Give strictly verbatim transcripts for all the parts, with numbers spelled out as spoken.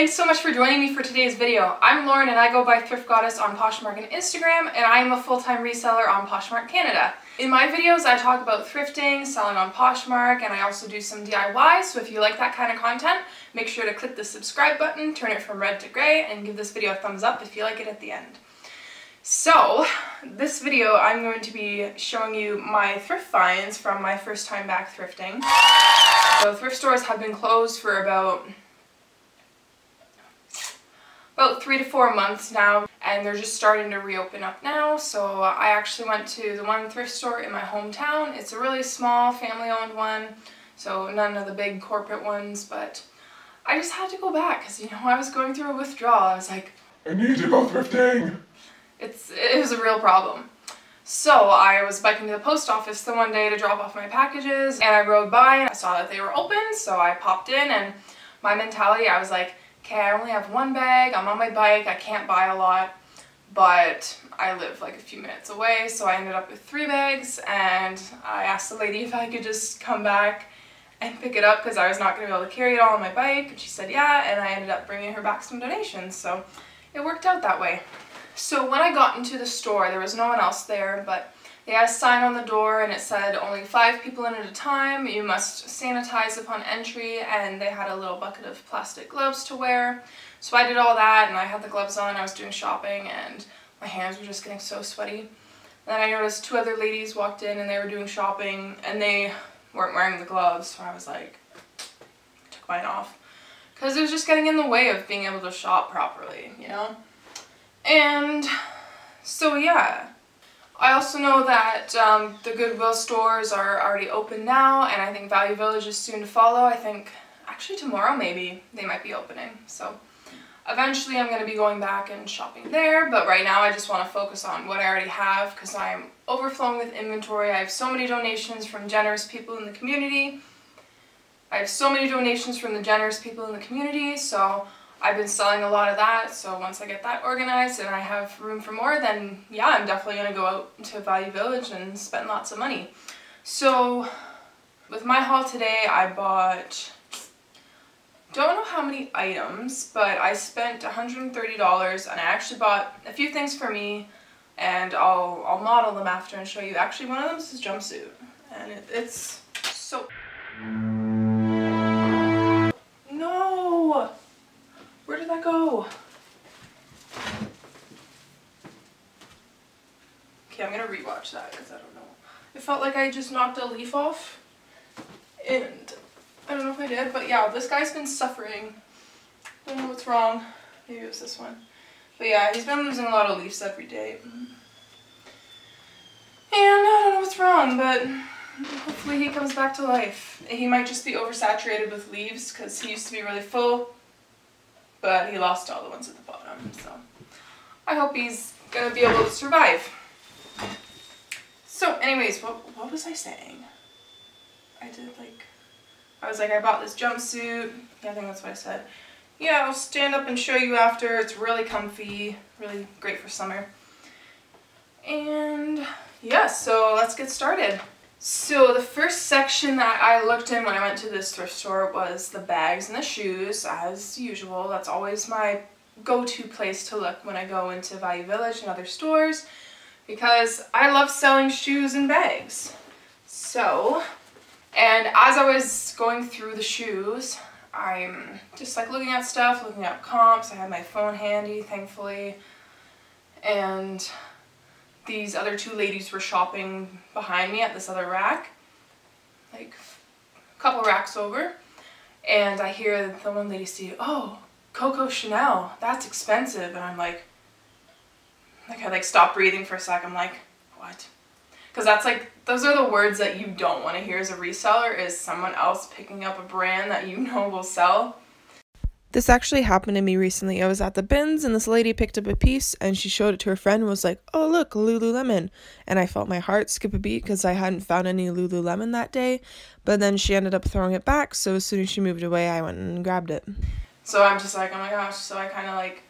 Thanks so much for joining me for today's video. I'm Lauren and I go by Thrift Goddess on Poshmark and Instagram, and I am a full-time reseller on Poshmark Canada. In my videos I talk about thrifting, selling on Poshmark, and I also do some D I Y, so if you like that kind of content, make sure to click the subscribe button, turn it from red to grey, and give this video a thumbs up if you like it at the end. So, this video I'm going to be showing you my thrift finds from my first time back thrifting. So thrift stores have been closed for about about three to four months now, and they're just starting to reopen up now. So I actually went to the one thrift store in my hometown. It's a really small family-owned one, so none of the big corporate ones, but I just had to go back because, you know, I was going through a withdrawal. I was like, I need to go thrifting. It's, it was a real problem. So I was biking to the post office the one day to drop off my packages, and I rode by and I saw that they were open, so I popped in, and my mentality, I was like, okay, I only have one bag, I'm on my bike, I can't buy a lot, but I live like a few minutes away, so I ended up with three bags, and I asked the lady if I could just come back and pick it up because I was not going to be able to carry it all on my bike, and she said yeah, and I ended up bringing her back some donations, so it worked out that way. So when I got into the store, there was no one else there, but they had a sign on the door and it said only five people in at a time, you must sanitize upon entry, and they had a little bucket of plastic gloves to wear. So I did all that, and I had the gloves on, I was doing shopping, and my hands were just getting so sweaty. Then I noticed two other ladies walked in and they were doing shopping and they weren't wearing the gloves, so I was like, I took mine off. Because it was just getting in the way of being able to shop properly, you know? And so yeah. I also know that um, the Goodwill stores are already open now, and I think Value Village is soon to follow. I think actually tomorrow maybe they might be opening, so eventually I'm going to be going back and shopping there, but right now I just want to focus on what I already have because I'm overflowing with inventory. I have so many donations from generous people in the community. I have so many donations from the generous people in the community, so I've been selling a lot of that, so once I get that organized and I have room for more, then yeah, I'm definitely going to go out to Value Village and spend lots of money. So with my haul today, I bought, don't know how many items, but I spent one hundred thirty dollars, and I actually bought a few things for me, and I'll, I'll model them after and show you. Actually, one of them is this jumpsuit, and it, it's so... No! Where did that go? Okay, I'm gonna rewatch that because I don't know. It felt like I just knocked a leaf off, and I don't know if I did, but yeah, this guy's been suffering. I don't know what's wrong. Maybe it was this one. But yeah, he's been losing a lot of leaves every day. And I don't know what's wrong, but hopefully he comes back to life. He might just be oversaturated with leaves because he used to be really full, but he lost all the ones at the bottom, so I hope he's gonna be able to survive. So anyways, what, what was I saying? I did like, I was like, I bought this jumpsuit. Yeah, I think that's what I said. Yeah, I'll stand up and show you after. It's really comfy, really great for summer. And yeah, so let's get started. So the first section that I looked in when I went to this thrift store was the bags and the shoes, as usual. That's always my go-to place to look when I go into Value Village and other stores, because I love selling shoes and bags. So, and as I was going through the shoes, I'm just like looking at stuff, looking at comps. I had my phone handy, thankfully, and these other two ladies were shopping behind me at this other rack, like a couple racks over, and I hear the one lady say, oh, Coco Chanel, that's expensive, and I'm like, like I like stop breathing for a sec, I'm like, what? Because that's like, those are the words that you don't want to hear as a reseller, is someone else picking up a brand that you know will sell. This actually happened to me recently. I was at the bins and this lady picked up a piece and she showed it to her friend and was like, oh look, Lululemon. And I felt my heart skip a beat because I hadn't found any Lululemon that day. But then she ended up throwing it back, so as soon as she moved away, I went and grabbed it. So I'm just like, oh my gosh. So I kind of like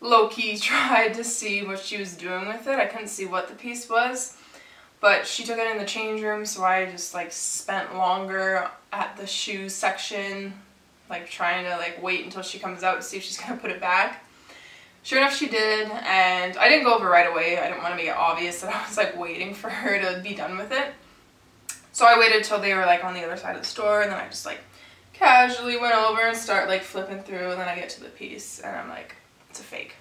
low-key tried to see what she was doing with it. I couldn't see what the piece was, but she took it in the change room, so I just like spent longer at the shoe section like trying to like wait until she comes out to see if she's gonna put it back. Sure enough, she did, and I didn't go over right away. I didn't want to make it obvious that I was like waiting for her to be done with it. So I waited till they were like on the other side of the store, and then I just like casually went over and start like flipping through, and then I get to the piece and I'm like, it's a fake.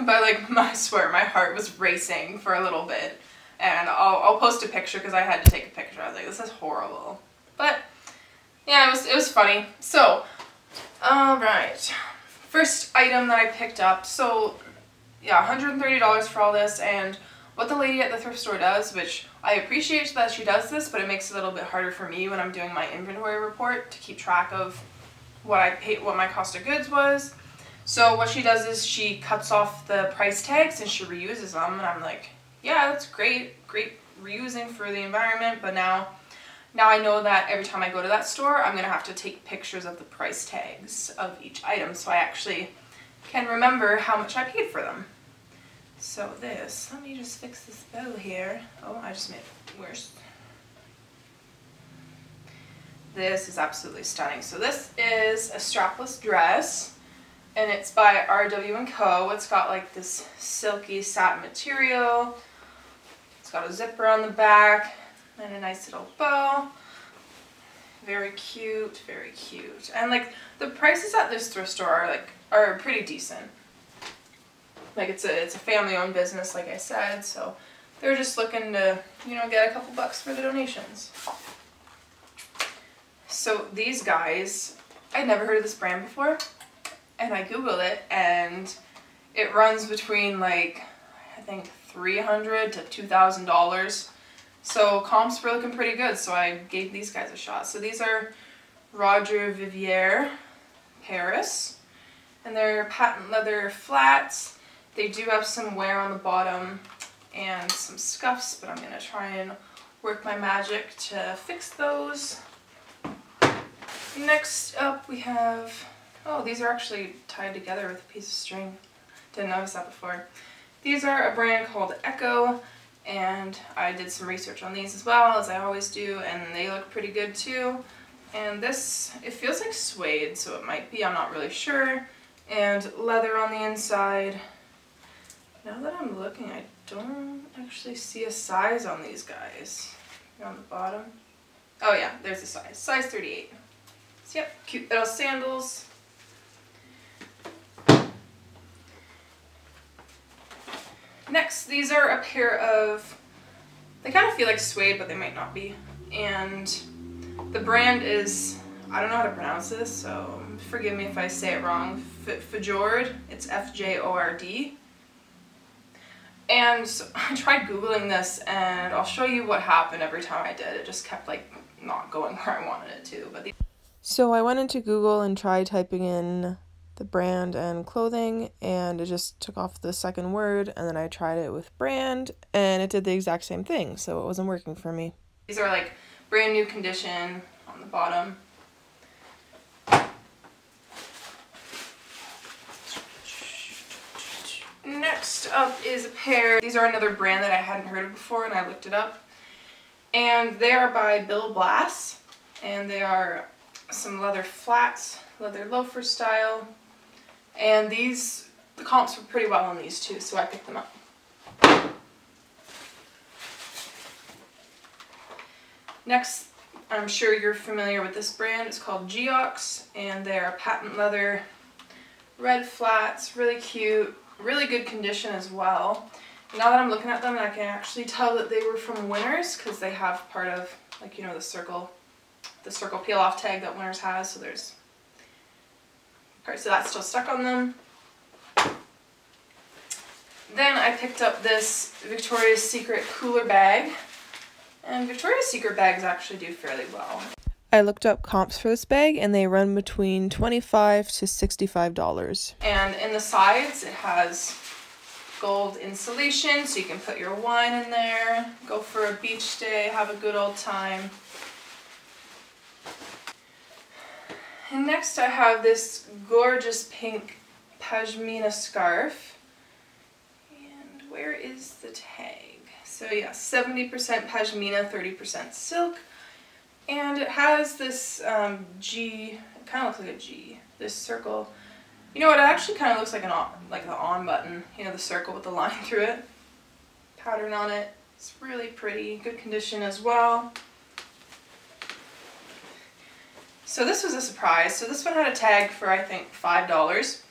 But like, I swear my heart was racing for a little bit, and I'll, I'll post a picture because I had to take a picture. I was like, this is horrible. But yeah, it was, it was funny. So, all right, first item that I picked up. So yeah, one hundred thirty dollars for all this, and what the lady at the thrift store does, which I appreciate that she does this, but it makes it a little bit harder for me when I'm doing my inventory report to keep track of what I paid, what my cost of goods was. So what she does is she cuts off the price tags and she reuses them, and I'm like, yeah, that's great, great reusing for the environment, but now, now I know that every time I go to that store, I'm gonna have to take pictures of the price tags of each item, so I actually can remember how much I paid for them. So this, let me just fix this bow here. Oh, I just made it worse. This is absolutely stunning. So this is a strapless dress, and it's by R W and Co. It's got like this silky satin material. It's got a zipper on the back and a nice little bow. Very cute, very cute. And like the prices at this thrift store are like are pretty decent. Like it's a, it's a family-owned business, like I said, so they're just looking to, you know, get a couple bucks for the donations. So these guys, I'd never heard of this brand before, and I Googled it, and it runs between like, I think three hundred to two thousand dollars. So comps were looking pretty good, so I gave these guys a shot. So these are Roger Vivier, Paris, and they're patent leather flats. They do have some wear on the bottom and some scuffs, but I'm going to try and work my magic to fix those. Next up we have, oh, these are actually tied together with a piece of string. Didn't notice that before. These are a brand called Echo, and I did some research on these as well, as I always do, and they look pretty good too. And this, it feels like suede, so it might be, I'm not really sure. And leather on the inside. Now that I'm looking, I don't actually see a size on these guys. Here on the bottom. Oh yeah, there's a size. Size thirty-eight. So yep, cute little sandals. Next, these are a pair of, they kind of feel like suede, but they might not be. And the brand is, I don't know how to pronounce this, so forgive me if I say it wrong. Fajord. It's F J O R D. And so I tried Googling this, and I'll show you what happened every time I did. It just kept like not going where I wanted it to. But so I went into Google and tried typing in the brand and clothing, and it just took off the second word, and then I tried it with brand, and it did the exact same thing, so it wasn't working for me. These are like brand new condition on the bottom. Next up is a pair. These are another brand that I hadn't heard of before, and I looked it up. And they are by Bill Blass, and they are some leather flats, leather loafer style. And these, the comps were pretty well on these too, so I picked them up. Next, I'm sure you're familiar with this brand. It's called Geox, and they are patent leather, red flats, really cute. Really good condition as well. Now that I'm looking at them, I can actually tell that they were from Winners, because they have part of, like, you know, the circle, the circle peel-off tag that Winners has, so there's parts of that still stuck on them. Then I picked up this Victoria's Secret cooler bag, and Victoria's Secret bags actually do fairly well. I looked up comps for this bag, and they run between twenty-five to sixty-five dollars. And in the sides, it has gold insulation, so you can put your wine in there, go for a beach day, have a good old time. And next I have this gorgeous pink pashmina scarf. And where is the tag? So yeah, seventy percent pashmina, thirty percent silk. And it has this um, G, kind of looks like a G. This circle, you know what? It actually kind of looks like an on, like the on button. You know, the circle with the line through it, pattern on it. It's really pretty, good condition as well. So this was a surprise. So this one had a tag for I think five dollars,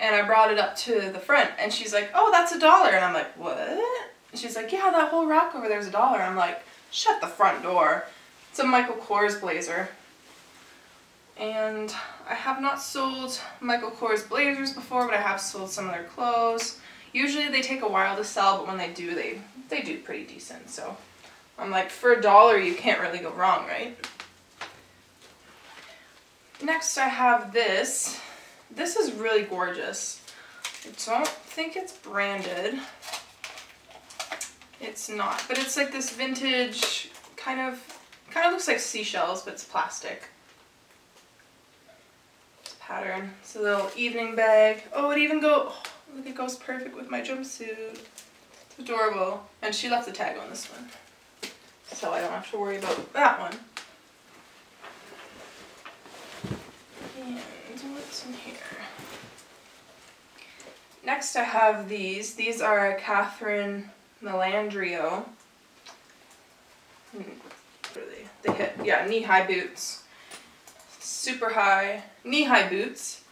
and I brought it up to the front, and she's like, "Oh, that's a dollar," and I'm like, "What?" And she's like, "Yeah, that whole rack over there is a dollar." I'm like, "Shut the front door." It's a Michael Kors blazer. And I have not sold Michael Kors blazers before, but I have sold some of their clothes. Usually they take a while to sell, but when they do, they, they do pretty decent. So I'm like, for a dollar, you can't really go wrong, right? Next, I have this. This is really gorgeous. I don't think it's branded. It's not, but it's like this vintage kind of, kind of looks like seashells, but it's plastic. Pattern. It's a little evening bag. Oh, it even go, oh, look, it goes perfect with my jumpsuit. It's adorable. And she left the tag on this one, so I don't have to worry about that one. And what's in here? Next I have these. These are Catherine Malandrino. Hmm, what are they? They hit, yeah, knee-high boots. Super high, knee-high boots,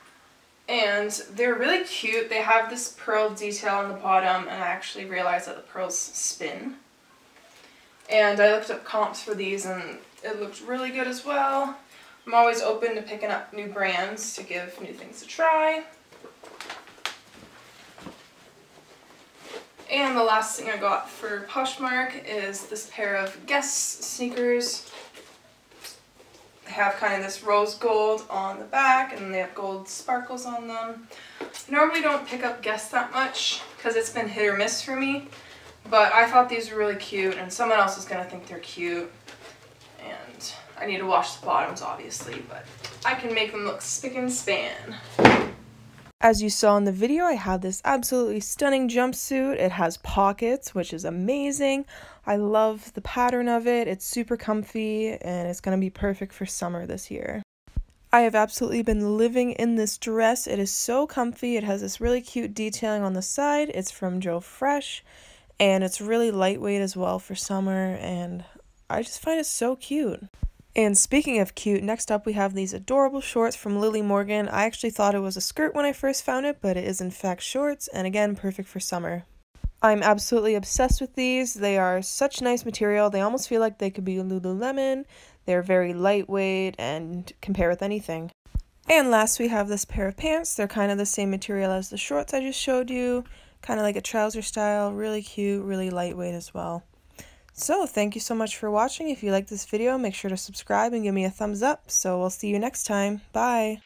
and they're really cute. They have this pearl detail on the bottom, and I actually realized that the pearls spin. And I looked up comps for these, and it looked really good as well. I'm always open to picking up new brands to give new things a try. And the last thing I got for Poshmark is this pair of Guess sneakers. They have kind of this rose gold on the back, and they have gold sparkles on them. I normally don't pick up Guess that much because it's been hit or miss for me, but I thought these were really cute, and someone else is going to think they're cute. And I need to wash the bottoms, obviously, but I can make them look spick and span. As you saw in the video, I have this absolutely stunning jumpsuit. It has pockets, which is amazing. I love the pattern of it. It's super comfy, and it's going to be perfect for summer this year. I have absolutely been living in this dress. It is so comfy. It has this really cute detailing on the side. It's from Joe Fresh, and it's really lightweight as well for summer, and I just find it so cute. And speaking of cute, next up we have these adorable shorts from Lily Morgan. I actually thought it was a skirt when I first found it, but it is in fact shorts, and again, perfect for summer. I'm absolutely obsessed with these. They are such nice material. They almost feel like they could be Lululemon. They're very lightweight and compare with anything. And last we have this pair of pants. They're kind of the same material as the shorts I just showed you. Kind of like a trouser style. Really cute, really lightweight as well. So thank you so much for watching. If you like this video, make sure to subscribe and give me a thumbs up. So we'll see you next time. Bye.